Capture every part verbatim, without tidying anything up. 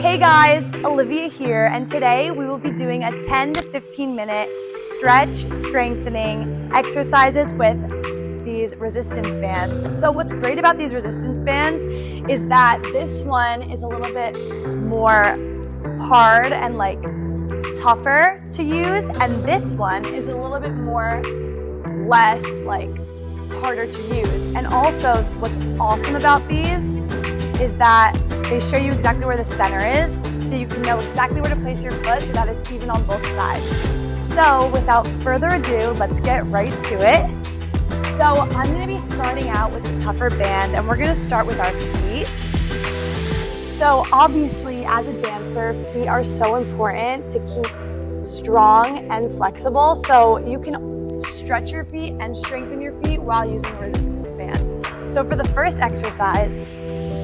Hey guys, Olivia here, and today we will be doing a ten to fifteen minute stretch strengthening exercises with these resistance bands. So what's great about these resistance bands is that this one is a little bit more hard and like tougher to use, and this one is a little bit more less like harder to use. And also what's awesome about these is that they show you exactly where the center is, so you can know exactly where to place your foot so that it's even on both sides. So without further ado, let's get right to it. So I'm gonna be starting out with the tougher band, and we're gonna start with our feet. So obviously, as a dancer, feet are so important to keep strong and flexible, so you can stretch your feet and strengthen your feet while using a resistance band. So for the first exercise,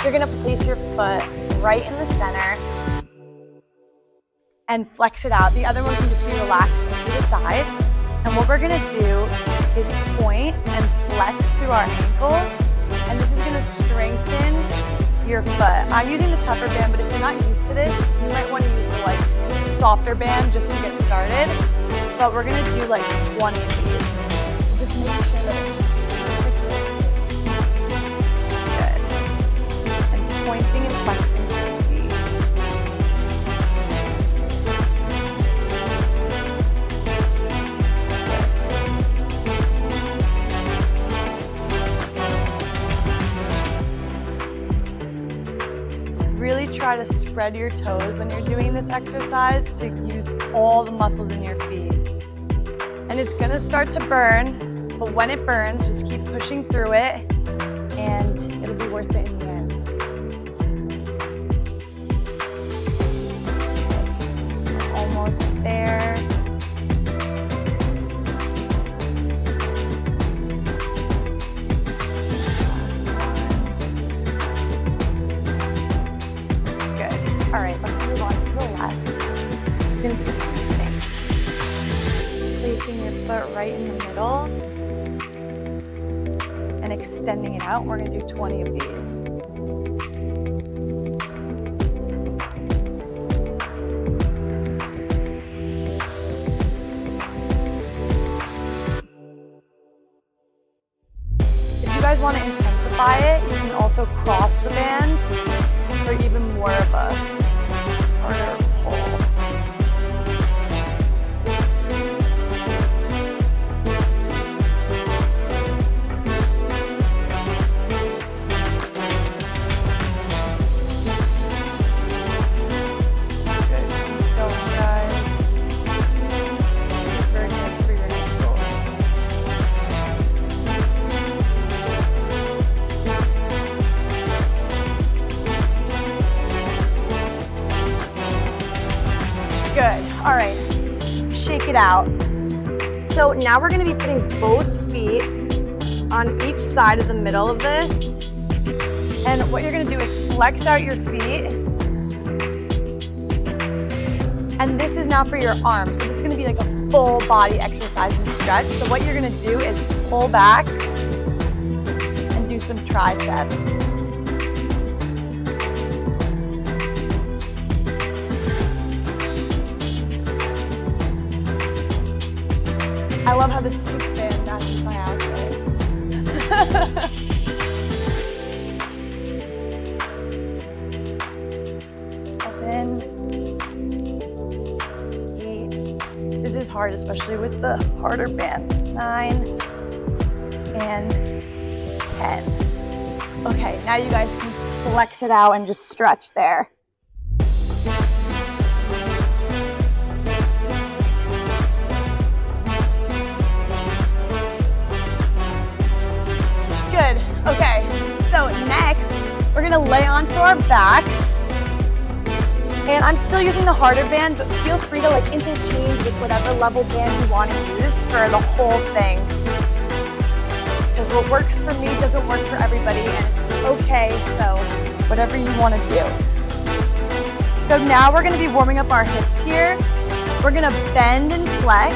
you're gonna place your foot right in the center and flex it out. The other one can just be relaxed to the side. And what we're gonna do is point and flex through our ankles. And this is gonna strengthen your foot. I'm using the tougher band, but if you're not used to this, you might wanna use the like softer band just to get started. But we're gonna do like twenty of these. Just make sure that pointing and flexing your feet. Really try to spread your toes when you're doing this exercise to use all the muscles in your feet. And it's gonna start to burn, but when it burns, just keep pushing through it and it'll be worth it in the end. There. Good. All right, let's move on to the left. We're going to do the same thing. Placing your foot right in the middle and extending it out. We're going to do twenty of these. If you guys want to intensify it, you can also cross the band for even more of a harder out. So now we're going to be putting both feet on each side of the middle of this, and what you're going to do is flex out your feet, and this is now for your arms. So it's going to be like a full body exercise and stretch. So what you're going to do is pull back and do some triceps. I love how this big band matches my outfit. Seven, eight. This is hard, especially with the harder band. Nine and ten. Okay, now you guys can flex it out and just stretch there. Okay, so next, we're gonna lay onto our backs. And I'm still using the harder band, but feel free to like interchange with whatever level band you wanna use for the whole thing. Because what works for me doesn't work for everybody, and it's okay, so whatever you wanna do. So now we're gonna be warming up our hips here. We're gonna bend and flex.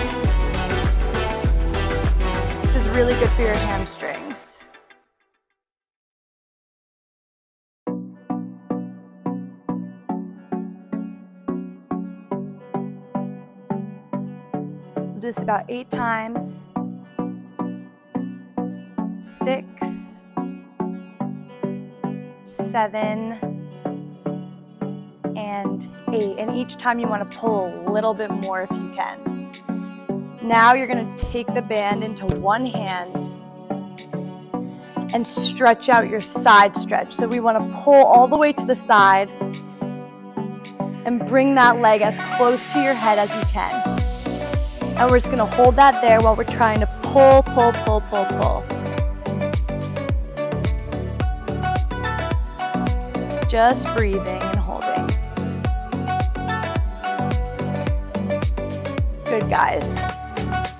This is really good for your hamstrings. Do this about eight times. Six, seven, and eight. And each time you want to pull a little bit more if you can. Now you're going to take the band into one hand and stretch out your side stretch. So we want to pull all the way to the side and bring that leg as close to your head as you can. And we're just gonna hold that there while we're trying to pull, pull, pull, pull, pull. Just breathing and holding. Good, guys.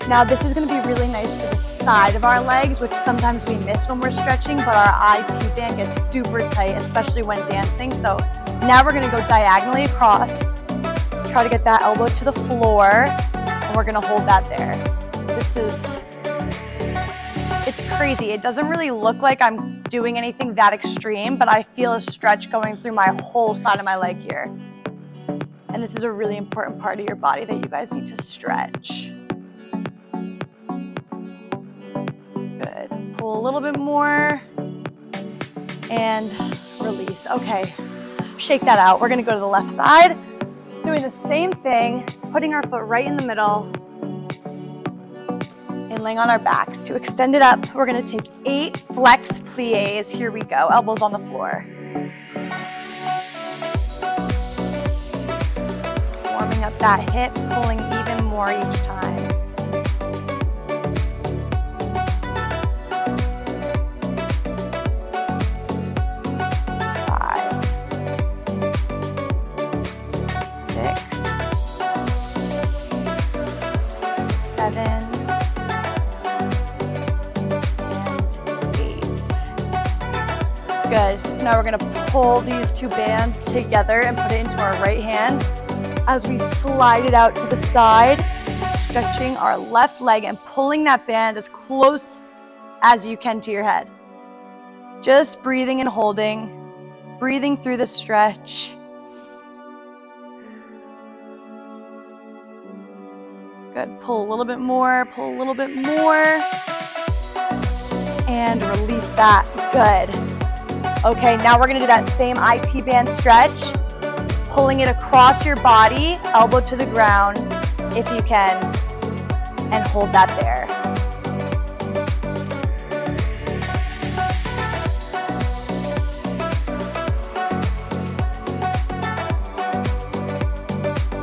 Now this is gonna be really nice for the side of our legs, which sometimes we miss when we're stretching, but our I T band gets super tight, especially when dancing. So now we're going to go diagonally across, try to get that elbow to the floor, and we're going to hold that there. This is, it's crazy. It doesn't really look like I'm doing anything that extreme, but I feel a stretch going through my whole side of my leg here. And this is a really important part of your body that you guys need to stretch. Pull a little bit more and release. Okay, shake that out. We're gonna go to the left side, doing the same thing, putting our foot right in the middle and laying on our backs. To extend it up, we're gonna take eight flex plies. Here we go, elbows on the floor. Warming up that hip, pulling even more each time. Good, so now we're gonna pull these two bands together and put it into our right hand. As we slide it out to the side, stretching our left leg and pulling that band as close as you can to your head. Just breathing and holding, breathing through the stretch. Good, pull a little bit more, pull a little bit more, and release that, good. Okay, now we're gonna do that same I T band stretch, pulling it across your body, elbow to the ground if you can, and hold that there.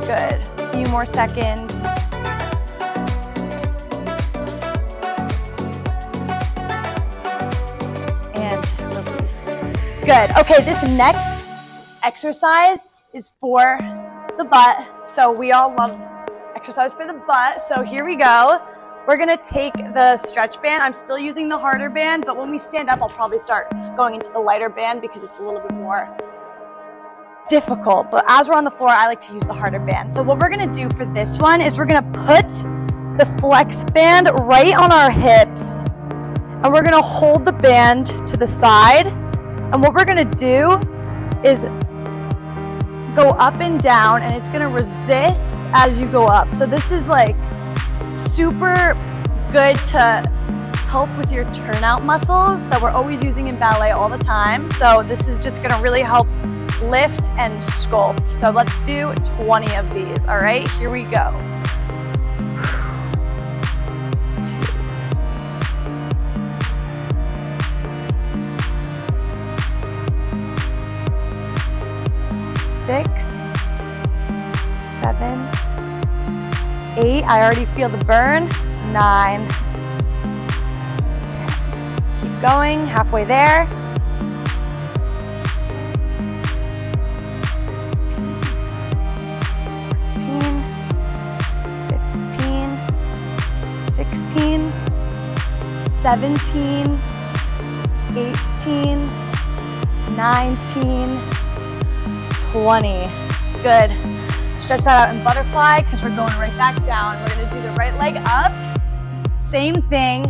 Good, a few more seconds. Good. Okay, this next exercise is for the butt. So we all love exercise for the butt. So here we go. We're going to take the stretch band. I'm still using the harder band, but when we stand up, I'll probably start going into the lighter band because it's a little bit more difficult. But as we're on the floor, I like to use the harder band. So what we're going to do for this one is we're going to put the flex band right on our hips, and we're going to hold the band to the side. And what we're gonna do is go up and down, and it's gonna resist as you go up. So this is like super good to help with your turnout muscles that we're always using in ballet all the time. So this is just gonna really help lift and sculpt. So let's do twenty of these, all right? Here we go. Six, seven, eight. I already feel the burn. Nine, ten. Keep going, halfway there. fourteen, fifteen, sixteen, seventeen, eighteen, nineteen, twenty. Good. Stretch that out in butterfly because we're going right back down. We're going to do the right leg up. Same thing.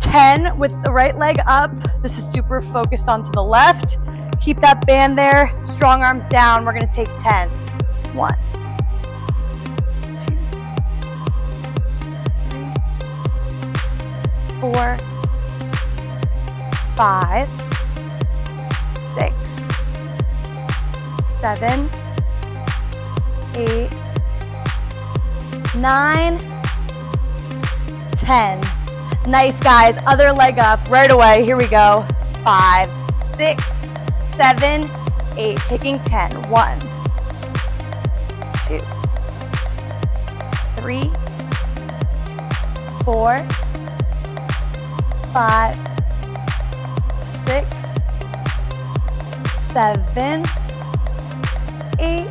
ten with the right leg up. This is super focused onto the left. Keep that band there. Strong arms down. We're going to take ten. one, two, four, five, six, seven, eight, nine, ten. Nice, guys. Other leg up right away. Here we go. Five, six, seven, eight. Taking ten. One, two, three, four, five, six, seven, eight,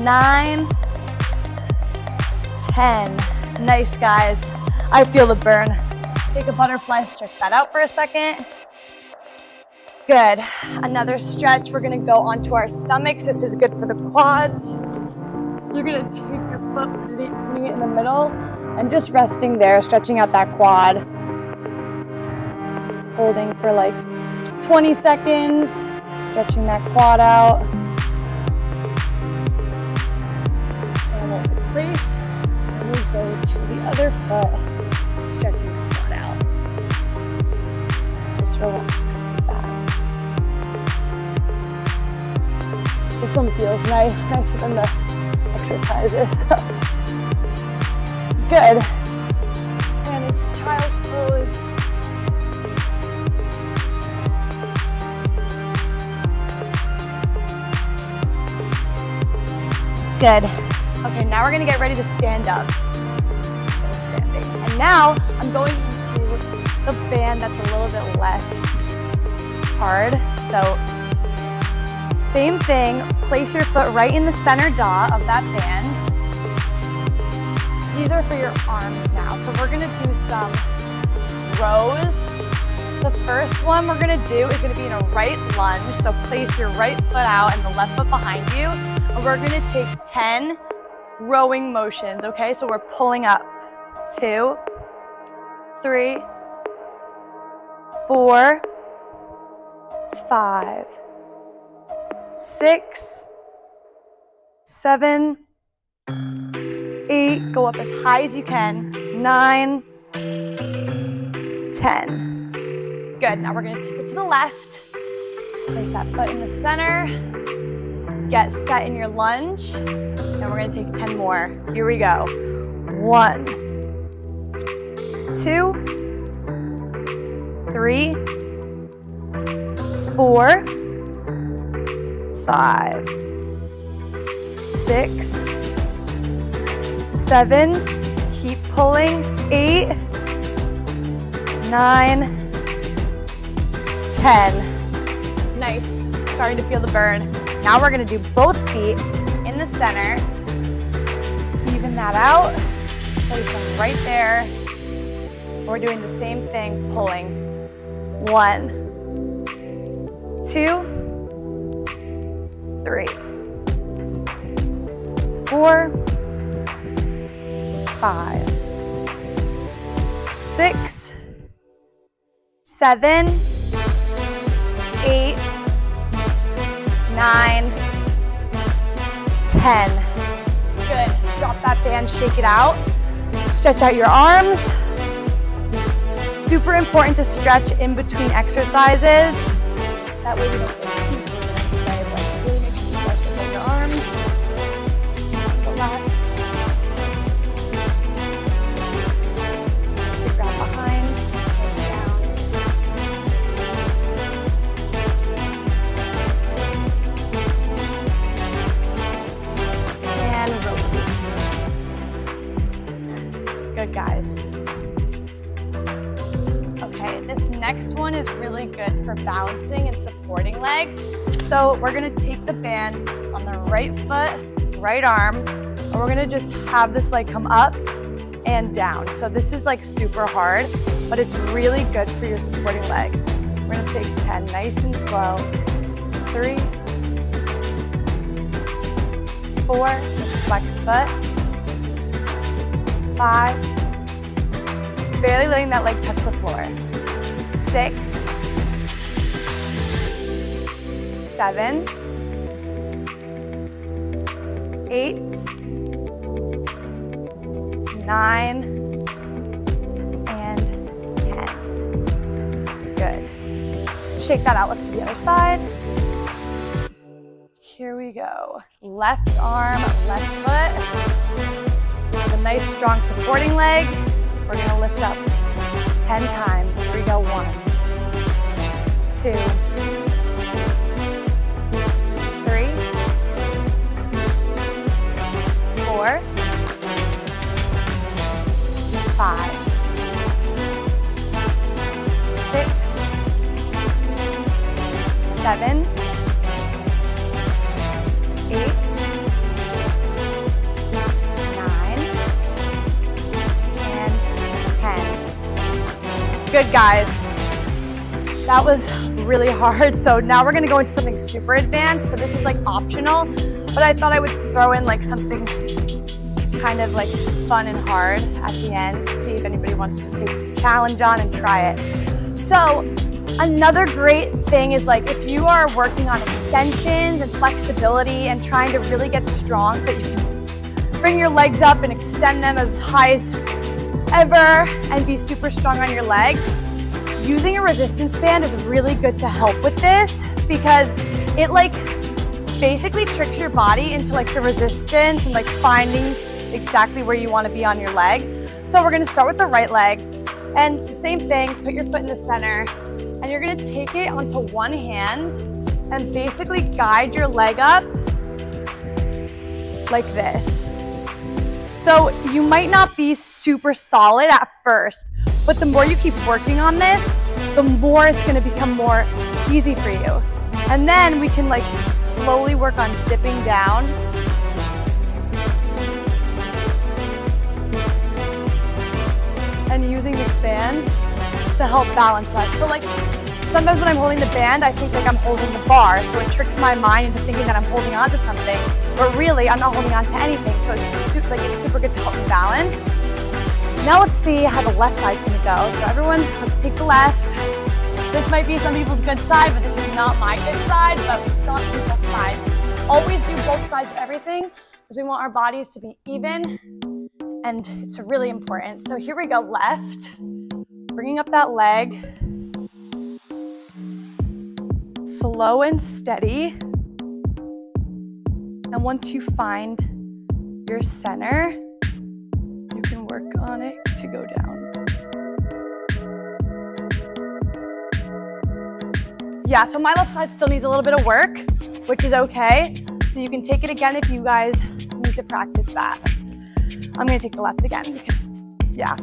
nine, ten. Nice, guys. I feel the burn. Take a butterfly, stretch that out for a second. Good. Another stretch. We're going to go onto our stomachs. This is good for the quads. You're going to take your foot, putting it in the middle, and just resting there, stretching out that quad. Holding for like twenty seconds, stretching that quad out. And then place. We go to the other foot, stretching the quad out. Just relax back. This one feels nice, nicer than the exercises. Good. And it's child's pose. Good. Okay, now we're gonna get ready to stand up. So standing. And now I'm going into the band that's a little bit less hard. So same thing, place your foot right in the center dot of that band. These are for your arms now. So we're gonna do some rows. The first one we're gonna do is gonna be in a right lunge. So place your right foot out and the left foot behind you. And we're gonna take ten rowing motions, okay? So we're pulling up. Two, three, four, five, six, seven, eight. Go up as high as you can. Nine, ten. Good, now we're gonna take it to the left. Place that foot in the center. Get set in your lunge. Now we're gonna take ten more. Here we go. One, two, three, four, five, six, seven, keep pulling, eight, nine, ten. Nice. Starting to feel the burn. Now we're going to do both feet in the center. Even that out. Place them right there. We're doing the same thing, pulling. One, two, three, four, five, six, seven, eight, nine, ten. Good. Drop that band, shake it out. Stretch out your arms. Super important to stretch in between exercises. That way you don't feel too sore. Like really make sure you stretch out your arms. Relax. Just grab behind. Good, guys. Okay, this next one is really good for balancing and supporting leg. So we're gonna take the band on the right foot, right arm, and we're gonna just have this leg come up and down. So this is like super hard, but it's really good for your supporting leg. We're gonna take ten, nice and slow. Three, four, flex foot. Five, barely letting that leg touch the floor. Six, seven, eight, nine, Shake that out, let's do the other side. Here we go. Left arm, left foot. With a nice strong supporting leg. We're gonna lift up ten times. Here we go, one, two, three, four, five, six, seven, eight, good guys, that was really hard. So now we're gonna go into something super advanced. So this is like optional, but I thought I would throw in like something kind of like fun and hard at the end, see if anybody wants to take the challenge on and try it. So another great thing is like if you are working on extensions and flexibility and trying to really get strong so you can bring your legs up and extend them as high as ever and be super strong on your legs, using a resistance band is really good to help with this because it like basically tricks your body into like the resistance and like finding exactly where you want to be on your leg. So we're going to start with the right leg and same thing, put your foot in the center and you're going to take it onto one hand and basically guide your leg up like this. So you might not be super solid at first, but the more you keep working on this, the more it's gonna become more easy for you. And then we can like slowly work on dipping down. And using this band to help balance us. So like sometimes when I'm holding the band, I think like I'm holding the bar. So it tricks my mind into thinking that I'm holding on to something, but really I'm not holding on to anything. So it's super, like, it's super good to help me balance. Now let's see how the left side's gonna go. So everyone, let's take the left. This might be some people's good side, but this is not my good side, but we still have to do both sides. Always do both sides of everything, because we want our bodies to be even, and it's really important. So here we go, left. Bringing up that leg. Slow and steady. And once you find your center, work on it to go down. Yeah, so my left side still needs a little bit of work, which is okay. So you can take it again if you guys need to practice that. I'm gonna take the left again because, yeah.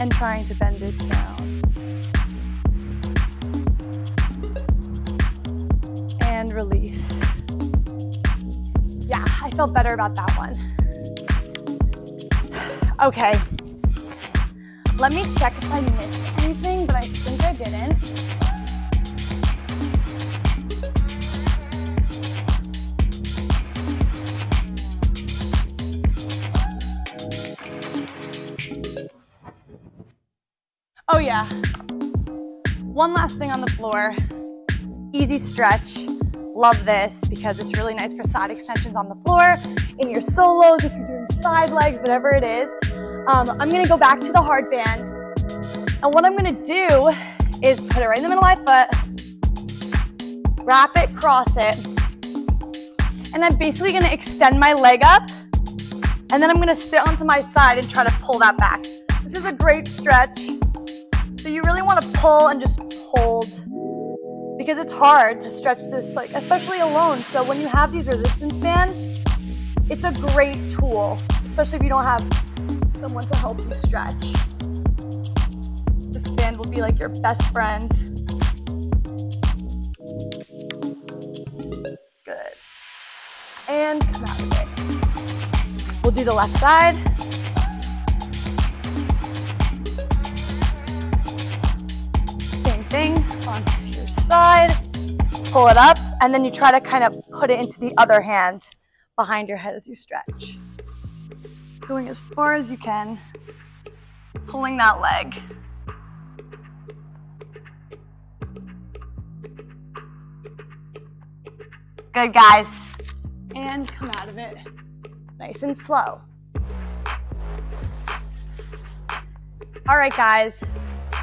And trying to bend it down. And release. Yeah, I felt better about that one. Okay. Let me check if I missed anything, but I think I didn't. Oh yeah, one last thing on the floor, easy stretch. Love this because it's really nice for side extensions on the floor, in your solos, if you're doing side legs, whatever it is. Um, I'm gonna go back to the hard band. And what I'm gonna do is put it right in the middle of my foot, wrap it, cross it. And I'm basically gonna extend my leg up and then I'm gonna sit onto my side and try to pull that back. This is a great stretch. So you really want to pull and just hold because it's hard to stretch this, like especially alone. So when you have these resistance bands, it's a great tool, especially if you don't have someone to help you stretch. This band will be like your best friend. Good. And come out with it. We'll do the left side. Thing on your side, pull it up, and then you try to kind of put it into the other hand behind your head as you stretch. Going as far as you can, pulling that leg. Good, guys. And come out of it nice and slow. All right, guys.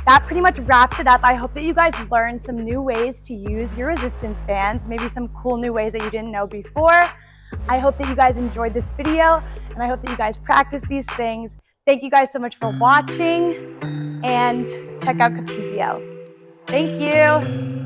That pretty much wraps it up. I hope that you guys learned some new ways to use your resistance bands, maybe some cool new ways that you didn't know before. I hope that you guys enjoyed this video, and I hope that you guys practice these things. Thank you guys so much for watching, and check out Capezio. Thank you.